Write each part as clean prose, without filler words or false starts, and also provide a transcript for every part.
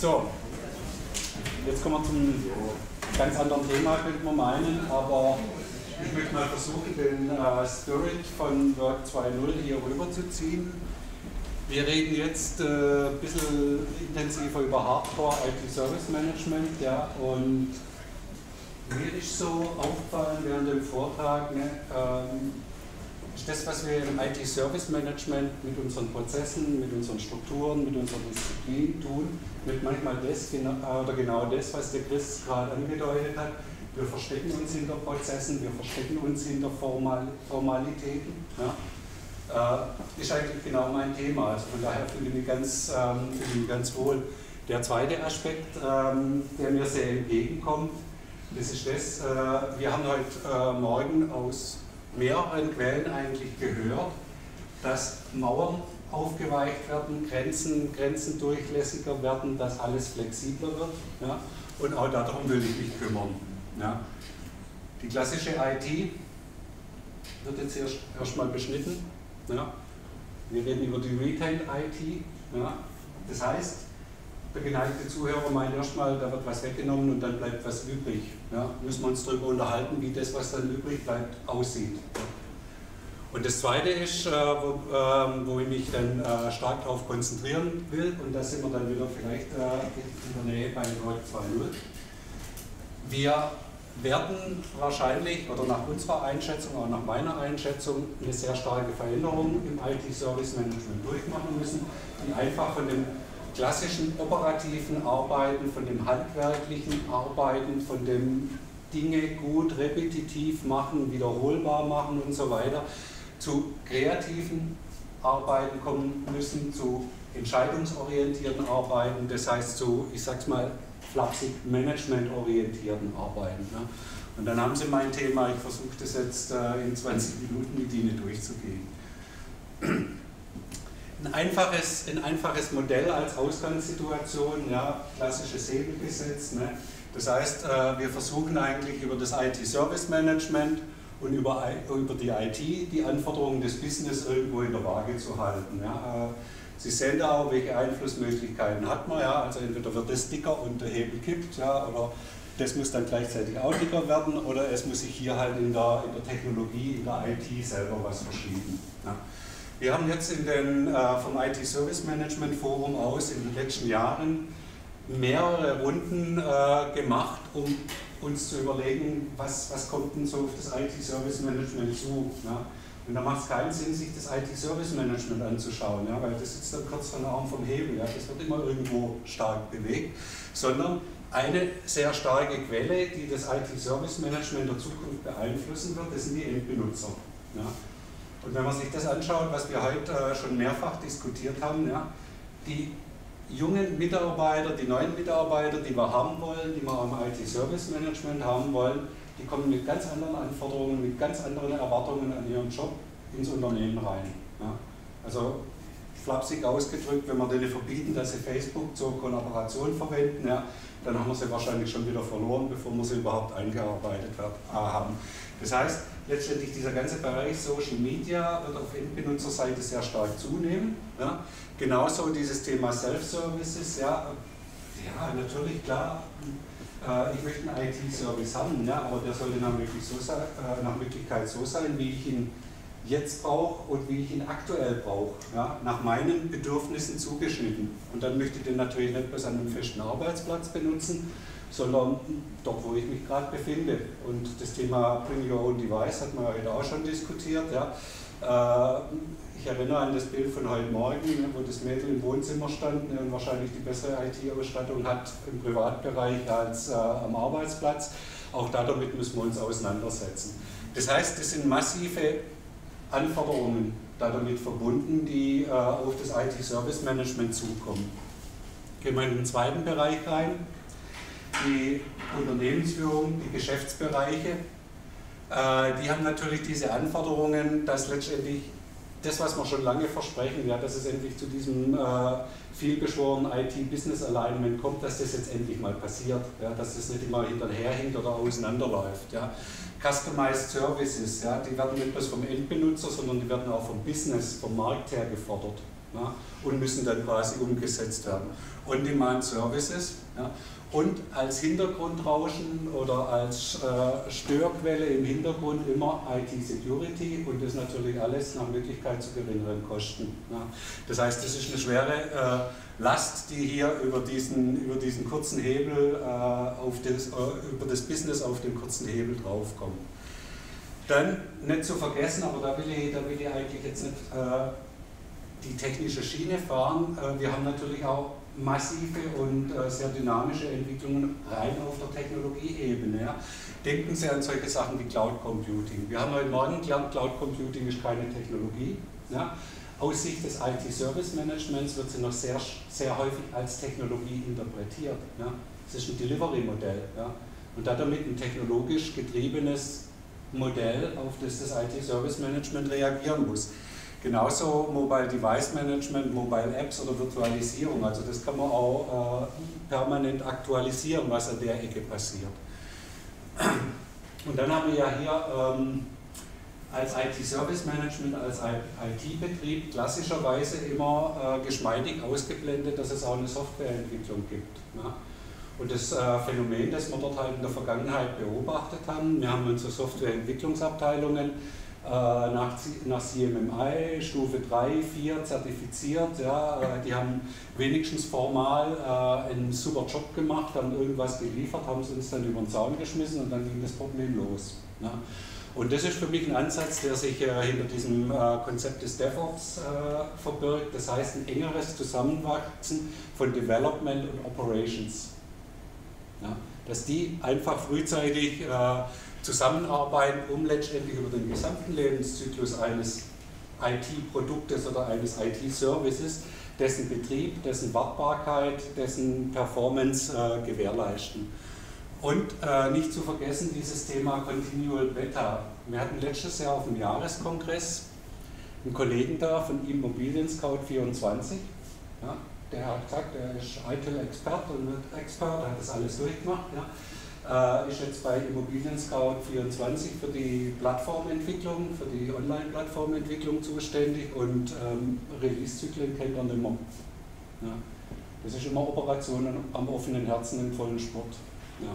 So, jetzt kommen wir zum ganz anderen Thema, könnte man meinen, aber ich möchte mal versuchen, den Spirit von Work 2.0 hier rüber zu ziehen. Wir reden jetzt ein bisschen intensiver über Hardcore IT-Service-Management, ja, und mir ist so aufgefallen während dem Vortrag, ne, ist das, was wir im IT-Service-Management mit unseren Prozessen, mit unseren Strukturen, mit unserer Disziplin tun, mit manchmal das oder genau das, was der Chris gerade angedeutet hat. Wir verstecken uns hinter Prozessen, wir verstecken uns hinter Formalitäten. Ja. Ist eigentlich genau mein Thema, also von daher fühle ich mich ganz wohl. Der zweite Aspekt, der mir sehr entgegenkommt, das ist das, wir haben heute Morgen aus mehreren Quellen eigentlich gehört, dass Mauern aufgeweicht werden, Grenzen durchlässiger werden, dass alles flexibler wird. Ja? Und auch darum will ich mich kümmern. Ja? Die klassische IT wird jetzt erstmal beschnitten. Ja? Wir reden über die Retail-IT. Ja? Das heißt, der geneigte Zuhörer meint erstmal, da wird was weggenommen und dann bleibt was übrig. Ja, müssen wir uns darüber unterhalten, wie das, was dann übrig bleibt, aussieht. Und das Zweite ist, wo ich mich dann stark darauf konzentrieren will, und da sind wir dann wieder vielleicht in der Nähe bei Work 2.0. Wir werden wahrscheinlich, oder nach unserer Einschätzung, auch nach meiner Einschätzung, eine sehr starke Veränderung im IT-Service-Management durchmachen müssen, die einfach von dem klassischen operativen Arbeiten, von dem handwerklichen Arbeiten, von dem Dinge gut, repetitiv machen, wiederholbar machen und so weiter, zu kreativen Arbeiten kommen müssen, zu entscheidungsorientierten Arbeiten, das heißt zu, ich sag's mal, flapsig managementorientierten Arbeiten. Ne? Und dann haben Sie mein Thema, ich versuche das jetzt in 20 Minuten mit Ihnen durchzugehen. Ein einfaches Modell als Ausgangssituation, ja, klassisches Hebelgesetz. Ne? Das heißt, wir versuchen eigentlich über das IT-Service-Management und über die IT die Anforderungen des Business irgendwo in der Waage zu halten. Ja? Sie sehen da auch, welche Einflussmöglichkeiten hat man. Ja? Also entweder wird das dicker und der Hebel kippt, ja, oder das muss dann gleichzeitig auch dicker werden, oder es muss sich hier halt in der Technologie, in der IT selber was verschieben. Ja? Wir haben jetzt vom IT-Service-Management-Forum aus in den letzten Jahren mehrere Runden gemacht, um uns zu überlegen, was kommt denn so auf das IT-Service-Management zu. Ja? Und da macht es keinen Sinn, sich das IT-Service-Management anzuschauen, ja? Weil das sitzt dann kurz von der Arm vom Hebel, ja? Das wird immer irgendwo stark bewegt, sondern eine sehr starke Quelle, die das IT-Service-Management der Zukunft beeinflussen wird, das sind die Endbenutzer. Ja? Und wenn man sich das anschaut, was wir heute schon mehrfach diskutiert haben, ja, die jungen Mitarbeiter, die neuen Mitarbeiter, die wir haben wollen, die wir am IT-Service-Management haben wollen, die kommen mit ganz anderen Anforderungen, mit ganz anderen Erwartungen an ihren Job ins Unternehmen rein. Ja. Also flapsig ausgedrückt, wenn wir denen verbieten, dass sie Facebook zur Kollaboration verwenden, ja, dann haben wir sie wahrscheinlich schon wieder verloren, bevor wir sie überhaupt eingearbeitet haben. Das heißt, letztendlich dieser ganze Bereich Social Media wird auf Endbenutzerseite sehr stark zunehmen. Ja. Genauso dieses Thema Self-Services, ja, natürlich, klar, ich möchte einen IT-Service haben, ja, aber der sollte nach Möglichkeit so sein, wie ich ihn jetzt brauche und wie ich ihn aktuell brauche, ja, nach meinen Bedürfnissen zugeschnitten. Und dann möchte ich den natürlich nicht bloß an einem festen Arbeitsplatz benutzen, sondern dort, wo ich mich gerade befinde. Und das Thema Bring Your Own Device hat man heute auch schon diskutiert. Ja. Ich erinnere an das Bild von heute Morgen, wo das Mädel im Wohnzimmer stand und wahrscheinlich die bessere IT-Ausstattung hat im Privatbereich als am Arbeitsplatz. Auch damit müssen wir uns auseinandersetzen. Das heißt, das sind massive Anforderungen damit verbunden, die auf das IT-Service-Management zukommen. Gehen wir in den zweiten Bereich rein. Die Unternehmensführung, die Geschäftsbereiche, die haben natürlich diese Anforderungen, dass letztendlich das, was wir schon lange versprechen, ja, dass es endlich zu diesem vielbeschworenen IT-Business-Alignment kommt, dass das jetzt endlich mal passiert, ja, dass das nicht immer hinterherhinkt oder auseinanderläuft. Ja. Customized Services, ja, die werden nicht bloß vom Endbenutzer, sondern die werden auch vom Business, vom Markt her gefordert. ja, und müssen dann quasi umgesetzt werden. On-Demand-Services, ja, und als Hintergrundrauschen oder als Störquelle im Hintergrund immer IT-Security, und das natürlich alles nach Möglichkeit zu geringeren Kosten. Ja. Das heißt, das ist eine schwere Last, die hier über diesen kurzen Hebel, über das Business auf den kurzen Hebel draufkommt. Dann, nicht zu vergessen, aber da will ich eigentlich jetzt nicht die technische Schiene fahren, wir haben natürlich auch massive und sehr dynamische Entwicklungen rein auf der Technologieebene. Ja. Denken Sie an solche Sachen wie Cloud Computing. Wir haben heute Morgen gelernt, Cloud Computing ist keine Technologie. Ja. Aus Sicht des IT-Service-Managements wird sie noch sehr, sehr häufig als Technologie interpretiert. Ja. Es ist ein Delivery-Modell, ja, und damit ein technologisch getriebenes Modell, auf das das IT-Service-Management reagieren muss. Genauso Mobile Device Management, Mobile Apps oder Virtualisierung, also das kann man auch permanent aktualisieren, was an der Ecke passiert. Und dann haben wir ja hier als IT-Service-Management, als IT-Betrieb klassischerweise immer geschmeidig ausgeblendet, dass es auch eine Softwareentwicklung gibt. Ne? Und das Phänomen, das wir dort halt in der Vergangenheit beobachtet haben, wir haben unsere Softwareentwicklungsabteilungen nach CMMI, Stufe 3, 4 zertifiziert, ja, die haben wenigstens formal einen super Job gemacht, haben irgendwas geliefert, haben es uns dann über den Zaun geschmissen und dann ging das Problem los. Ne? Und das ist für mich ein Ansatz, der sich hinter diesem Konzept des DevOps verbirgt, das heißt ein engeres Zusammenwachsen von Development und Operations. Ja, dass die einfach frühzeitig zusammenarbeiten, um letztendlich über den gesamten Lebenszyklus eines IT-Produktes oder eines IT-Services, dessen Betrieb, dessen Wartbarkeit, dessen Performance gewährleisten. Und nicht zu vergessen dieses Thema Continual Beta. Wir hatten letztes Jahr auf dem Jahreskongress einen Kollegen da von ImmobilienScout24, ja, der hat gesagt, er ist ITIL-Expert und wird Expert, hat das alles durchgemacht. Ja. Ist jetzt bei ImmobilienScout24 für die Plattformentwicklung, für die Online-Plattformentwicklung zuständig, und Release-Zyklen kennt er nicht mehr. Ja. Das ist immer Operationen am offenen Herzen im vollen Sport. Ja.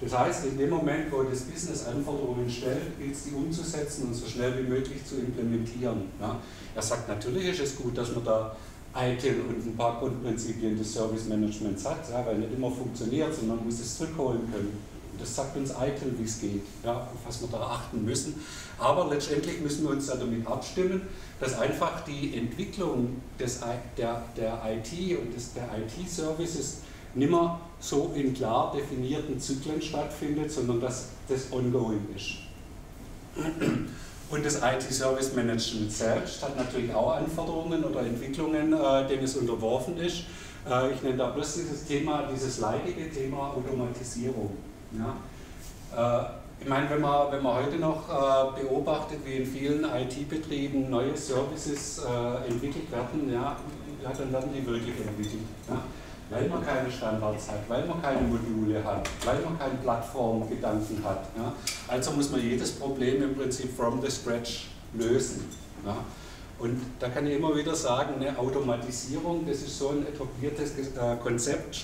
Das heißt, in dem Moment, wo das Business Anforderungen stellt, gilt es, die umzusetzen und so schnell wie möglich zu implementieren. Ja. Er sagt, natürlich ist es gut, dass man da ITIL und ein paar Grundprinzipien des Service-Managements hat, ja, weil nicht immer funktioniert, sondern man muss es zurückholen können. Und das sagt uns ITIL, wie es geht, ja, auf was wir da achten müssen. Aber letztendlich müssen wir uns damit abstimmen, dass einfach die Entwicklung der IT und der IT-Services nicht mehr so in klar definierten Zyklen stattfindet, sondern dass das ongoing ist. Und das IT-Service-Management selbst hat natürlich auch Anforderungen oder Entwicklungen, denen es unterworfen ist. Ich nenne da bloß dieses leidige Thema Automatisierung. Ja. Ich meine, wenn man heute noch beobachtet, wie in vielen IT-Betrieben neue Services entwickelt werden, ja, dann werden die wirklich entwickelt. Ja. Weil man keine Standards hat, weil man keine Module hat, weil man keinen Plattformgedanken hat. Ja. Also muss man jedes Problem im Prinzip from the scratch lösen. Ja. Und da kann ich immer wieder sagen, eine Automatisierung, das ist so ein etabliertes Konzept,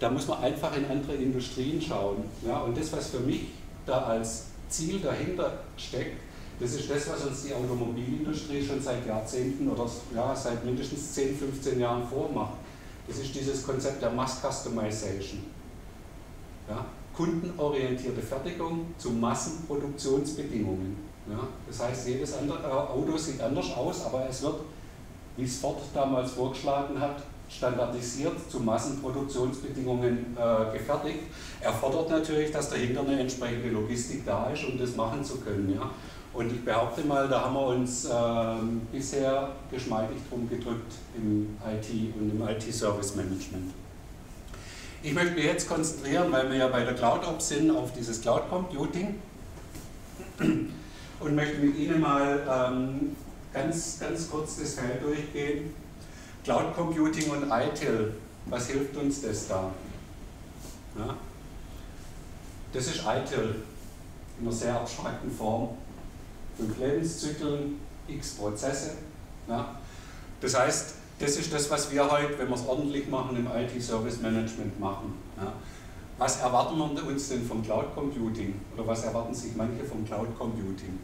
da muss man einfach in andere Industrien schauen. Ja. Und das, was für mich da als Ziel dahinter steckt, das ist das, was uns die Automobilindustrie schon seit Jahrzehnten oder ja, seit mindestens 10, 15 Jahren vormacht. Das ist dieses Konzept der Mass-Customization. Ja? Kundenorientierte Fertigung zu Massenproduktionsbedingungen. Ja? Das heißt, jedes andere Auto sieht anders aus, aber es wird, wie es Ford damals vorgeschlagen hat, standardisiert zu Massenproduktionsbedingungen gefertigt. Erfordert natürlich, dass dahinter eine entsprechende Logistik da ist, um das machen zu können. Ja? Und ich behaupte mal, da haben wir uns bisher geschmeidig drum gedrückt im IT und im IT-Service-Management. Ich möchte mich jetzt konzentrieren, weil wir ja bei der CloudOps sind, auf dieses Cloud Computing und möchte mit Ihnen mal ganz kurz das Feld durchgehen. Cloud Computing und ITIL, was hilft uns das da? Ja? Das ist ITIL in einer sehr abstrakten Form. 5 Lebenszyklen, x Prozesse. Ja. Das heißt, das ist das, was wir heute, wenn wir es ordentlich machen, im IT-Service-Management machen. Ja. Was erwarten wir uns denn vom Cloud Computing? Oder was erwarten sich manche vom Cloud Computing?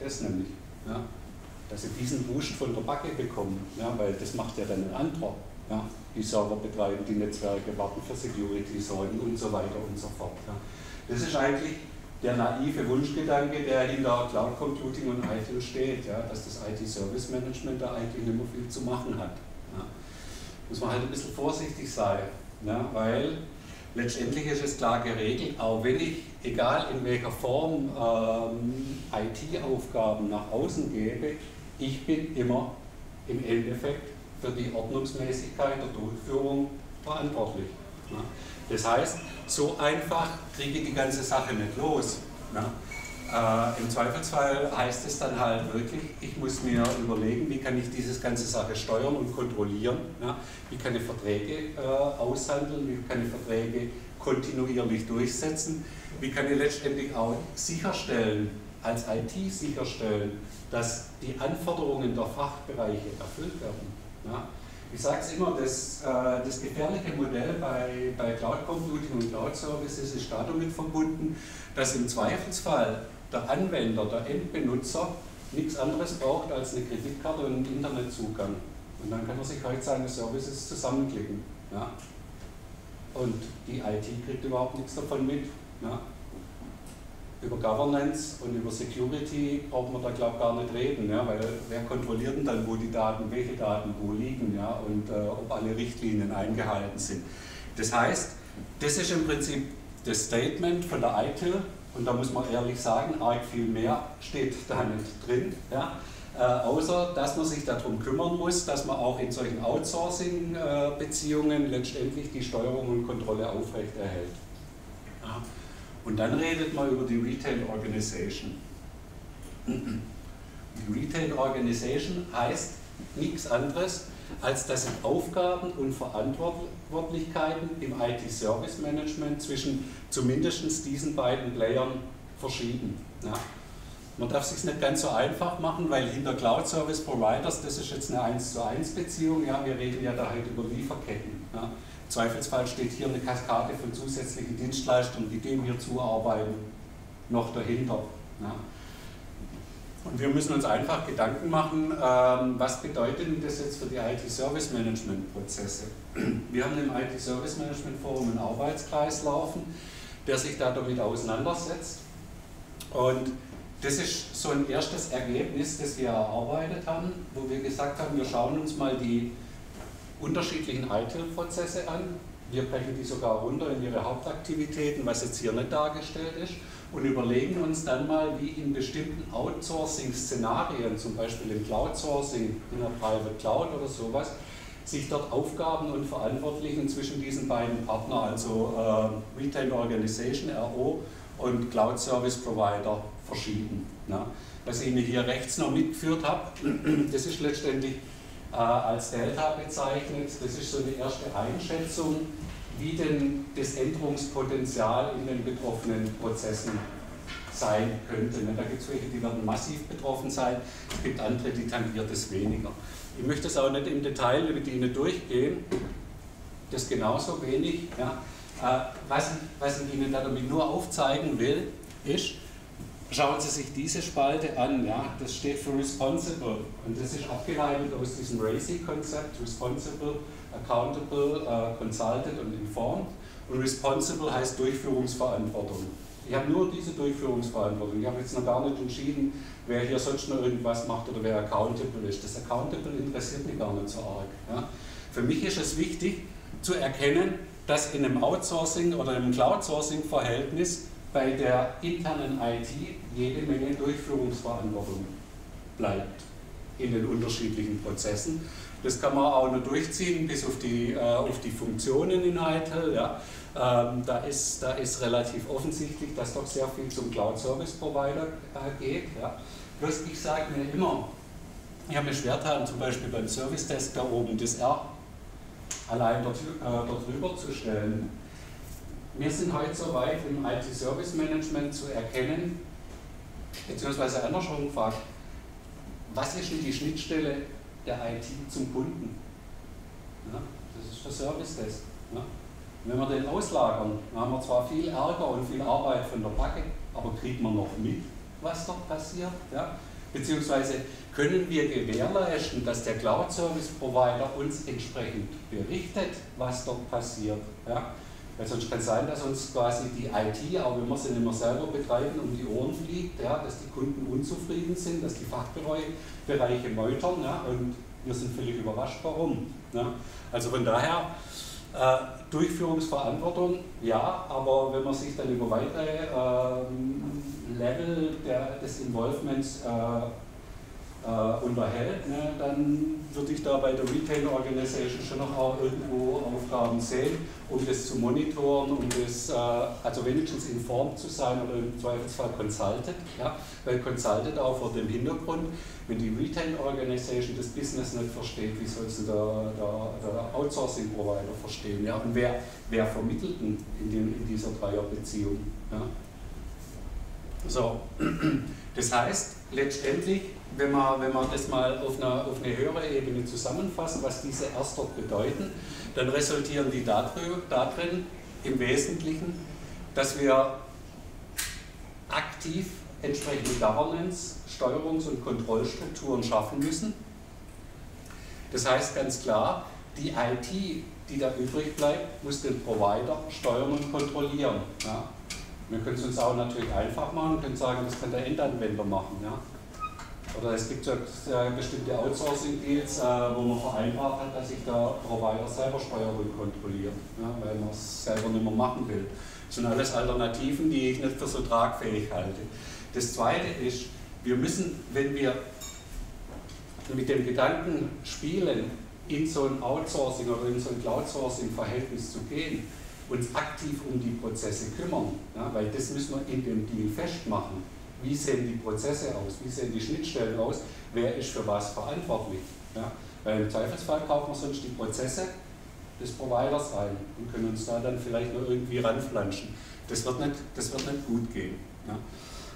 Das nämlich. Ja. Dass sie diesen Boost von der Backe bekommen, ja, weil das macht ja dann ein anderer. Ja. Die Server betreiben, die Netzwerke warten für Security, sorgen und so weiter und so fort. Ja. Das ist eigentlich der naive Wunschgedanke, der hinter Cloud Computing und ITIL steht, ja, dass das IT-Service-Management da eigentlich nicht mehr viel zu machen hat. Ja. Muss man halt ein bisschen vorsichtig sein, ja, weil letztendlich ist es klar geregelt, auch wenn ich, egal in welcher Form IT-Aufgaben nach außen gebe, ich bin immer im Endeffekt für die Ordnungsmäßigkeit der Durchführung verantwortlich. Ja. Das heißt, so einfach kriege ich die ganze Sache nicht los. Ja. Im Zweifelsfall heißt es dann halt wirklich, ich muss mir überlegen, wie kann ich diese ganze Sache steuern und kontrollieren, ja. Wie kann ich Verträge aushandeln, wie kann ich Verträge kontinuierlich durchsetzen, wie kann ich letztendlich auch sicherstellen, als IT sicherstellen, dass die Anforderungen der Fachbereiche erfüllt werden. Ja. Ich sage es immer, das gefährliche Modell bei Cloud Computing und Cloud Services ist damit verbunden, dass im Zweifelsfall der Anwender, der Endbenutzer, nichts anderes braucht als eine Kreditkarte und einen Internetzugang. Und dann kann er sich heute seine Services zusammenklicken. Ja. Und die IT kriegt überhaupt nichts davon mit. Ja. Über Governance und über Security braucht man da, glaube ich, gar nicht reden, ja, weil wer kontrolliert denn dann, wo die Daten, welche Daten wo liegen, ja, und ob alle Richtlinien eingehalten sind. Das heißt, das ist im Prinzip das Statement von der ITIL, und da muss man ehrlich sagen, arg viel mehr steht da nicht drin, ja, außer dass man sich darum kümmern muss, dass man auch in solchen Outsourcing-Beziehungen letztendlich die Steuerung und Kontrolle aufrechterhält. Ja. Und dann redet man über die Retail Organization. Die Retail Organization heißt nichts anderes, als dass ich Aufgaben und Verantwortlichkeiten im IT-Service-Management zwischen zumindest diesen beiden Playern verschieben. Ja. Man darf es sich nicht ganz so einfach machen, weil hinter Cloud Service Providers, das ist jetzt eine 1:1 Beziehung, ja, wir reden ja da halt über Lieferketten. Ja. Im Zweifelsfall steht hier eine Kaskade von zusätzlichen Dienstleistern, die dem hier zuarbeiten, noch dahinter. Ja. Und wir müssen uns einfach Gedanken machen, was bedeutet denn das jetzt für die IT-Service-Management-Prozesse? Wir haben im IT-Service-Management-Forum einen Arbeitskreis laufen, der sich damit auseinandersetzt. Und das ist so ein erstes Ergebnis, das wir erarbeitet haben, wo wir gesagt haben, wir schauen uns mal die unterschiedlichen ITIL-Prozesse an. Wir brechen die sogar runter in ihre Hauptaktivitäten, was jetzt hier nicht dargestellt ist, und überlegen uns dann mal, wie in bestimmten Outsourcing-Szenarien, zum Beispiel im Cloud-Sourcing, in der Private Cloud oder sowas, sich dort Aufgaben und Verantwortlichen zwischen diesen beiden Partnern, also Retail Organization, RO, und Cloud Service Provider verschieben. Ja. Was ich mir hier rechts noch mitgeführt habe, das ist letztendlich als Delta bezeichnet. Das ist so eine erste Einschätzung, wie denn das Änderungspotenzial in den betroffenen Prozessen sein könnte. Da gibt es welche, die werden massiv betroffen sein, es gibt andere, die tangiert es weniger. Ich möchte es auch nicht im Detail mit Ihnen durchgehen, das genauso wenig. Ja. Was ich Ihnen damit nur aufzeigen will, ist, schauen Sie sich diese Spalte an, ja? Das steht für Responsible, und das ist abgeleitet aus diesem RACI-Konzept, Responsible, Accountable, Consulted und Informed, und Responsible heißt Durchführungsverantwortung. Ich habe nur diese Durchführungsverantwortung, ich habe jetzt noch gar nicht entschieden, wer hier sonst noch irgendwas macht oder wer Accountable ist. Das Accountable interessiert mich gar nicht so arg. Ja? Für mich ist es wichtig zu erkennen, dass in einem Outsourcing oder einem Cloud-Sourcing-Verhältnis bei der internen IT jede Menge Durchführungsverantwortung bleibt in den unterschiedlichen Prozessen. Das kann man auch nur durchziehen bis auf die Funktionen in ITIL. Ja. Da ist relativ offensichtlich, dass doch sehr viel zum Cloud Service Provider geht. Ja. Bloß ich sage mir immer, ich habe mir schwergetan, zum Beispiel beim Service Desk da oben das R allein dort rüber zu stellen. Wir sind heute so weit, im IT-Service-Management zu erkennen, beziehungsweise andersrum gefragt, was ist denn die Schnittstelle der IT zum Kunden? Ja, das ist der Service-Desk. Ja. Wenn wir den auslagern, dann haben wir zwar viel Ärger und viel Arbeit von der Backe, aber kriegt man noch mit, was dort passiert? Ja? Beziehungsweise können wir gewährleisten, dass der Cloud-Service-Provider uns entsprechend berichtet, was dort passiert? Ja? Weil sonst kann es sein, dass uns quasi die IT, auch wenn wir sie nicht mehr selber betreiben, um die Ohren fliegt, ja? Dass die Kunden unzufrieden sind, dass die Fachbereiche meutern, ja? Und wir sind völlig überrascht, warum. Ja? Also von daher, Durchführungsverantwortung, ja, aber wenn man sich dann über weitere Level des Involvements unterhält, ne, dann würde ich da bei der Retail Organisation schon noch auch irgendwo Aufgaben sehen, um das zu monitoren, um das, also wenigstens informed zu sein oder im Zweifelsfall consulted, ja, weil consulted auch vor dem Hintergrund, wenn die Retail Organisation das Business nicht versteht, wie soll es denn der Outsourcing Provider verstehen, ja, und wer vermittelt denn in dieser Dreierbeziehung, ja. So, das heißt, letztendlich, wenn man das mal auf eine höhere Ebene zusammenfasst, was diese Erstdruck bedeuten, dann resultieren die darin im Wesentlichen, dass wir aktiv entsprechende Governance-, Steuerungs- und Kontrollstrukturen schaffen müssen. Das heißt ganz klar, die IT, die da übrig bleibt, muss den Provider steuern und kontrollieren. Ja. Wir können es uns auch natürlich einfach machen und können sagen, das kann der Endanwender machen. Ja? Oder es gibt ja bestimmte Outsourcing-Deals, wo man vereinbart hat, dass sich der Provider selber steuert und kontrolliert, ja? Weil man es selber nicht mehr machen will. Das sind alles Alternativen, die ich nicht für so tragfähig halte. Das Zweite ist, wir müssen, wenn wir mit dem Gedanken spielen, in so ein Outsourcing oder in so ein Cloud-Sourcing-Verhältnis zu gehen, uns aktiv um die Prozesse kümmern, ja, weil das müssen wir in dem Deal festmachen. Wie sehen die Prozesse aus? Wie sehen die Schnittstellen aus? Wer ist für was verantwortlich? Ja, weil im Zweifelsfall kaufen wir sonst die Prozesse des Providers ein und können uns da dann vielleicht noch irgendwie ranflanschen. Das wird nicht gut gehen. Ja.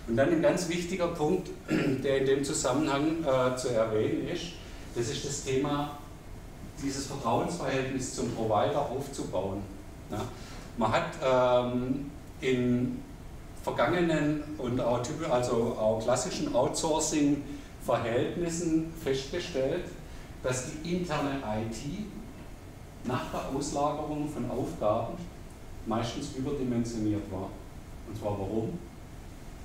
Und dann ein ganz wichtiger Punkt, der in dem Zusammenhang zu erwähnen ist das Thema, dieses Vertrauensverhältnis zum Provider aufzubauen. Ja. Man hat in vergangenen und auch klassischen Outsourcing-Verhältnissen festgestellt, dass die interne IT nach der Auslagerung von Aufgaben meistens überdimensioniert war. Und zwar warum?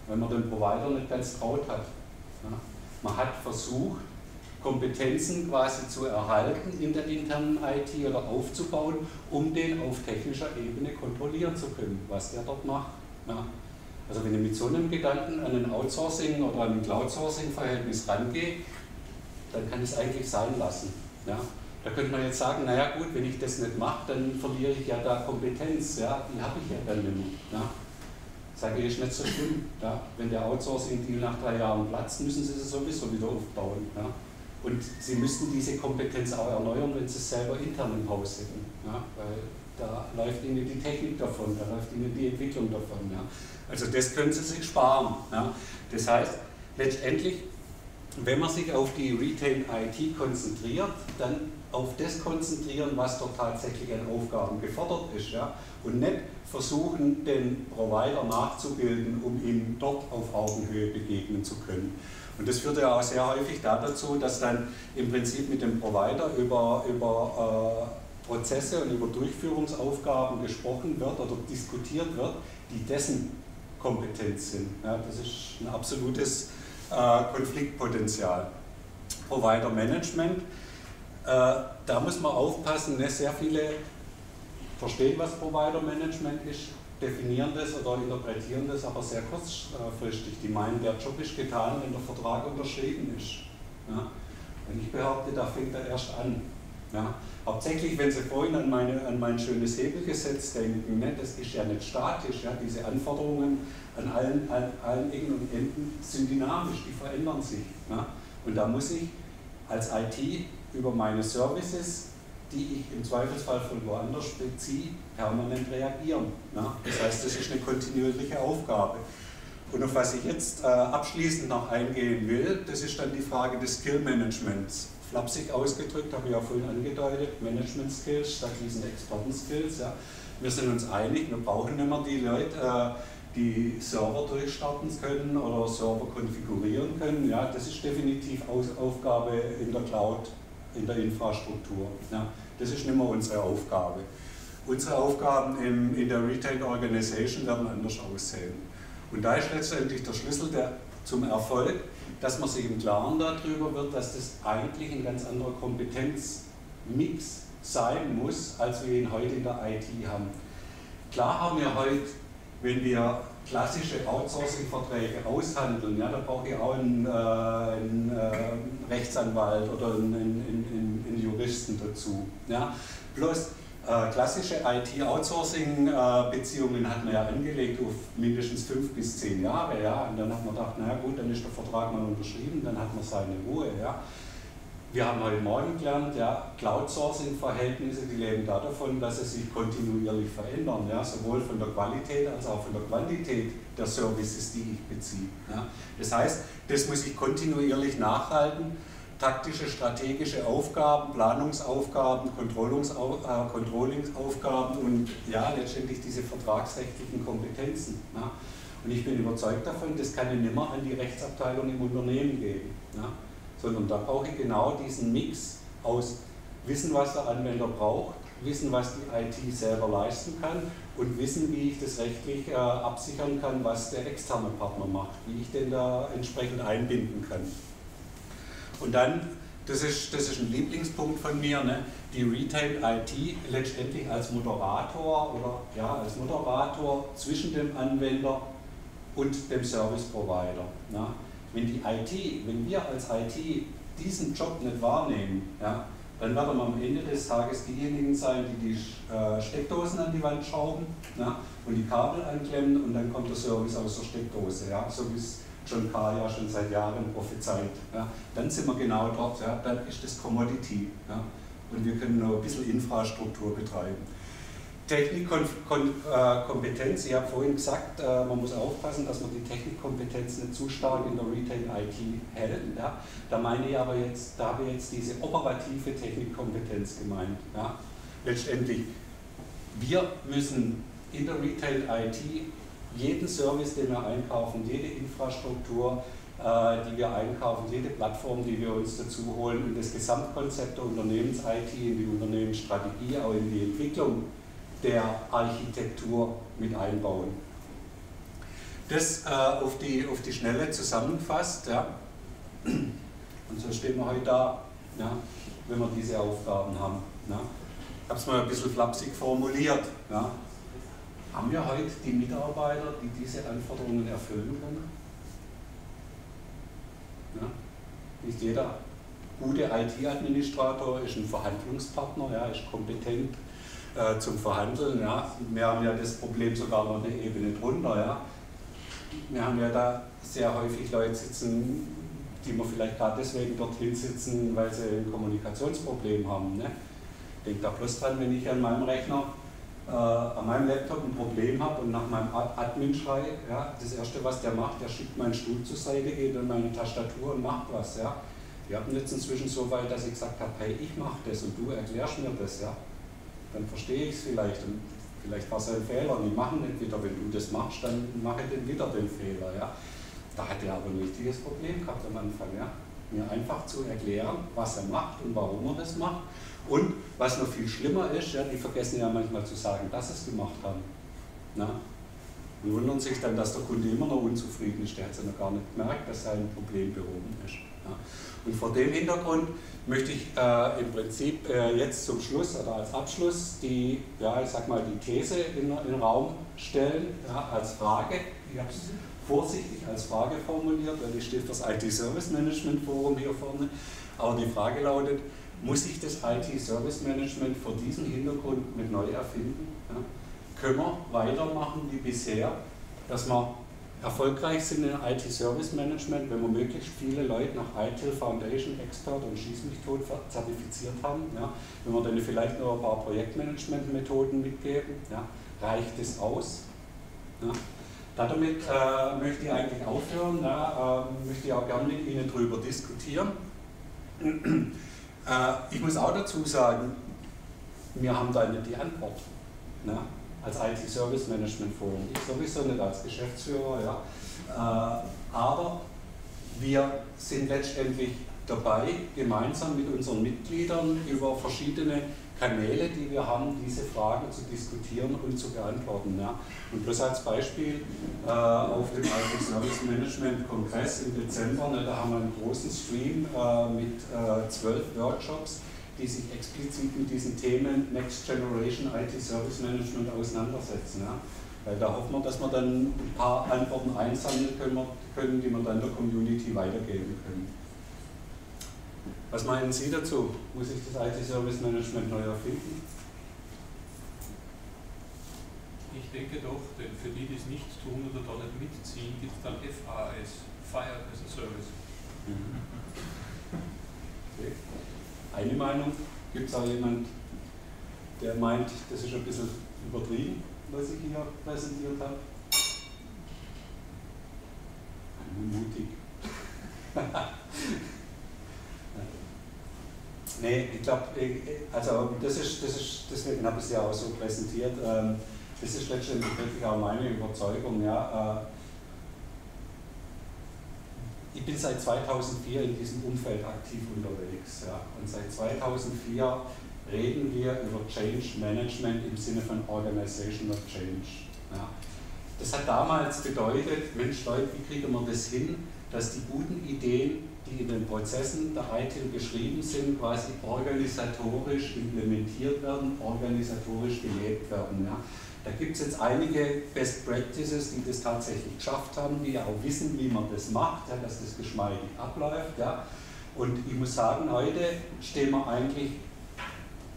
Weil man den Provider nicht ganz traut hat. Ja. Man hat versucht, Kompetenzen quasi zu erhalten in der internen IT oder aufzubauen, um den auf technischer Ebene kontrollieren zu können, was der dort macht. Ja. Also wenn ich mit so einem Gedanken an ein Outsourcing oder an ein Cloud-Sourcing-Verhältnis rangehe, dann kann ich es eigentlich sein lassen. Ja. Da könnte man jetzt sagen, naja gut, wenn ich das nicht mache, dann verliere ich ja da Kompetenz, ja, die habe ich ja dann nicht mehr. Ja. Sage ich, nicht so schlimm. Ja. Wenn der Outsourcing-Deal nach 3 Jahren platzt, müssen Sie es sowieso wieder aufbauen. Ja. Und Sie müssten diese Kompetenz auch erneuern, wenn Sie es selber intern im Haus hätten. Ja? Weil da läuft Ihnen die Technik davon, da läuft Ihnen die Entwicklung davon. Ja? Also das können Sie sich sparen. Ja? Das heißt, letztendlich, wenn man sich auf die Retail-IT konzentriert, dann auf das konzentrieren, was dort tatsächlich an Aufgaben gefordert ist. Ja? Und nicht versuchen, den Provider nachzubilden, um ihm dort auf Augenhöhe begegnen zu können. Und das führt ja auch sehr häufig dazu, dass dann im Prinzip mit dem Provider über Prozesse und über Durchführungsaufgaben gesprochen wird oder diskutiert wird, die dessen Kompetenz sind. Ja, das ist ein absolutes Konfliktpotenzial. Provider-Management, da muss man aufpassen, ne? Sehr viele verstehen, was Provider-Management ist, definieren das oder interpretieren das aber sehr kurzfristig. Die meinen, der Job ist getan, wenn der Vertrag unterschrieben ist. Ja? Und ich behaupte, da fängt er erst an. Ja? Hauptsächlich, wenn Sie vorhin an mein schönes Hebelgesetz denken, ne? Das ist ja nicht statisch. Ja? Diese Anforderungen an allen Ecken und Enden sind dynamisch, die verändern sich. Ja? Und da muss ich als IT über meine Services, die ich im Zweifelsfall von woanders beziehe, permanent reagieren. Ne? Das heißt, das ist eine kontinuierliche Aufgabe. Und auf was ich jetzt abschließend noch eingehen will, das ist dann die Frage des Skill-Managements. Flapsig ausgedrückt, habe ich ja vorhin angedeutet, Management-Skills statt diesen Experten-Skills. Ja. Wir sind uns einig, wir brauchen nicht mehr die Leute, die Server durchstarten können oder Server konfigurieren können. Ja, das ist definitiv Aufgabe in der Cloud, in der Infrastruktur. Ja, das ist nicht mehr unsere Aufgabe. Unsere Aufgaben in der Retail Organisation werden anders aussehen. Und da ist letztendlich der Schlüssel zum Erfolg, dass man sich im Klaren darüber wird, dass das eigentlich ein ganz anderer Kompetenzmix sein muss, als wir ihn heute in der IT haben. Klar haben wir heute, wenn wir klassische Outsourcing-Verträge aushandeln, ja, da brauche ich auch einen Rechtsanwalt oder einen Juristen dazu. Ja. Plus klassische IT-Outsourcing-Beziehungen hat man ja angelegt auf mindestens 5 bis 10 Jahre. Ja. Und dann hat man gedacht, naja gut, dann ist der Vertrag mal unterschrieben, dann hat man seine Ruhe. Ja. Wir haben heute Morgen gelernt, ja, Cloud-Sourcing-Verhältnisse, die leben da davon, dass es sich kontinuierlich verändern, ja, sowohl von der Qualität als auch von der Quantität der Services, die ich beziehe. Ja. Das heißt, das muss ich kontinuierlich nachhalten, taktische, strategische Aufgaben, Planungsaufgaben, Controllingsaufgaben und ja, letztendlich diese vertragsrechtlichen Kompetenzen. Ja. Und ich bin überzeugt davon, das kann ich nicht mehr an die Rechtsabteilung im Unternehmen geben. Ja. Sondern da brauche ich genau diesen Mix aus Wissen, was der Anwender braucht, Wissen, was die IT selber leisten kann und Wissen, wie ich das rechtlich absichern kann, was der externe Partner macht, wie ich den da entsprechend einbinden kann. Und dann, das ist ein Lieblingspunkt von mir, ne, die Retail-IT letztendlich als Moderator oder ja, als Moderator zwischen dem Anwender und dem Service-Provider. Ne. Wenn wir als IT diesen Job nicht wahrnehmen, ja, dann werden wir am Ende des Tages diejenigen sein, die Steckdosen an die Wand schrauben, ja, und die Kabel anklemmen und dann kommt der Service aus der Steckdose, ja, so wie es John Carr ja schon seit Jahren prophezeit. Ja. Dann sind wir genau dort, ja, dann ist das Commodity, ja, und wir können nur ein bisschen Infrastruktur betreiben. Technikkompetenz, ich habe vorhin gesagt, man muss aufpassen, dass man die Technikkompetenz nicht zu stark in der Retail-IT hält. Ja? Da meine ich aber jetzt, da habe ich jetzt diese operative Technikkompetenz gemeint. Ja? Letztendlich, wir müssen in der Retail-IT jeden Service, den wir einkaufen, jede Infrastruktur, die wir einkaufen, jede Plattform, die wir uns dazu holen, in das Gesamtkonzept der Unternehmens-IT, in die Unternehmensstrategie, auch in die Entwicklung der Architektur mit einbauen. Das auf die Schnelle zusammenfasst, ja. Und so stehen wir heute da, ja, wenn wir diese Aufgaben haben. Ja. Ich habe es mal ein bisschen flapsig formuliert. Ja. Haben wir heute die Mitarbeiter, die diese Anforderungen erfüllen können? Ja. Nicht jeder gute IT-Administrator ist ein Verhandlungspartner, ja, ist kompetent zum Verhandeln. Ja. Wir haben ja das Problem sogar noch eine Ebene drunter. Ja. Wir haben ja da sehr häufig Leute sitzen, die wir vielleicht gerade deswegen dorthin sitzen, weil sie ein Kommunikationsproblem haben. Ne. Denkt da bloß dran, wenn ich an meinem Rechner, an meinem Laptop ein Problem habe und nach meinem Admin schreie, ja, das Erste, was der macht, der schiebt meinen Stuhl zur Seite, geht an meine Tastatur und macht was. Ja. Wir hatten jetzt inzwischen so weit, dass ich gesagt habe, hey, ich mache das und du erklärst mir das. Ja. Dann verstehe ich es vielleicht und vielleicht war es ein Fehler und die machen nicht wieder, wenn du das machst, dann mache ich wieder den Fehler. Ja. Da hat er aber ein richtiges Problem gehabt am Anfang, ja. Mir einfach zu erklären, was er macht und warum er das macht und was noch viel schlimmer ist, ja, die vergessen ja manchmal zu sagen, dass sie es gemacht haben. Na? Und wundern sich dann, dass der Kunde immer noch unzufrieden ist, der hat es ja noch gar nicht gemerkt, dass sein Problem behoben ist. Ja. Und vor dem Hintergrund möchte ich im Prinzip jetzt zum Schluss oder als Abschluss die, ja, ich sag mal, die These in den Raum stellen, ja, als Frage. Ich habe es vorsichtig als Frage formuliert, weil die steht für das IT-Service-Management-Forum hier vorne. Aber die Frage lautet, muss sich das IT-Service-Management vor diesem Hintergrund mit neu erfinden? Ja? Können wir weitermachen wie bisher, dass man erfolgreich sind in IT-Service-Management, wenn wir möglichst viele Leute nach ITIL, Foundation, Expert und Schieß mich tot zertifiziert haben, ja, wenn wir dann vielleicht noch ein paar Projektmanagement-Methoden mitgeben, ja, reicht das aus? Ja. Damit möchte ich eigentlich aufhören, möchte ich auch gerne mit Ihnen darüber diskutieren. Ich muss auch dazu sagen, wir haben da nicht die Antwort. Ne? Als IT-Service-Management-Forum, ich sowieso nicht als Geschäftsführer, ja. Aber wir sind letztendlich dabei, gemeinsam mit unseren Mitgliedern über verschiedene Kanäle, die wir haben, diese Frage zu diskutieren und zu beantworten. Ja. Und bloß als Beispiel auf dem IT-Service-Management-Kongress im Dezember, ne, da haben wir einen großen Stream mit 12 Workshops, die sich explizit mit diesen Themen Next Generation IT-Service-Management auseinandersetzen. Ja. Weil da hoffen wir, dass wir dann ein paar Antworten einsammeln können, die wir dann der Community weitergeben können. Was meinen Sie dazu? Muss ich das IT-Service-Management neu erfinden? Ich denke doch, denn für die, die es nicht tun oder da nicht mitziehen, gibt es dann FAS, Fire as a Service. Okay. Eine Meinung, gibt es auch jemand, der meint, das ist ein bisschen übertrieben, was ich hier präsentiert habe? Mutig. Nee, ich glaube, also deswegen habe ich es ja auch so präsentiert, das ist letztendlich wirklich auch meine Überzeugung. Ja. Ich bin seit 2004 in diesem Umfeld aktiv unterwegs, ja. Und seit 2004 reden wir über Change Management im Sinne von Organizational Change. Ja. Das hat damals bedeutet, Mensch Leute, wie kriegen wir das hin, dass die guten Ideen, die in den Prozessen der ITIL beschrieben sind, quasi organisatorisch implementiert werden, organisatorisch gelebt werden. Ja. Da gibt es jetzt einige Best Practices, die das tatsächlich geschafft haben, die auch wissen, wie man das macht, ja, dass das geschmeidig abläuft. Ja. Und ich muss sagen, heute stehen wir eigentlich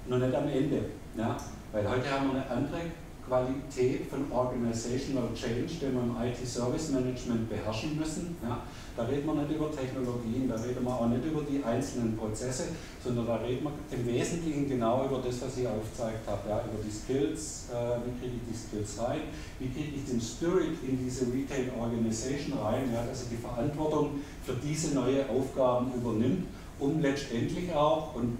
noch nicht am Ende, ja. Weil heute haben wir eine andere Qualität von Organizational Change, den wir im IT-Service-Management beherrschen müssen. Ja, da reden wir nicht über Technologien, da reden wir auch nicht über die einzelnen Prozesse, sondern da reden wir im Wesentlichen genau über das, was ich aufgezeigt habe, ja, über die Skills, wie kriege ich die Skills rein, wie kriege ich den Spirit in diese Retail Organization rein, ja, dass sie die Verantwortung für diese neuen Aufgaben übernimmt, um letztendlich auch, und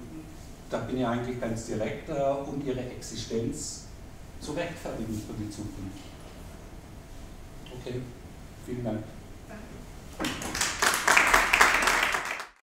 da bin ich eigentlich ganz direkt, um ihre Existenz zu rechtfertigen für die Zukunft. Okay, vielen Dank. Danke.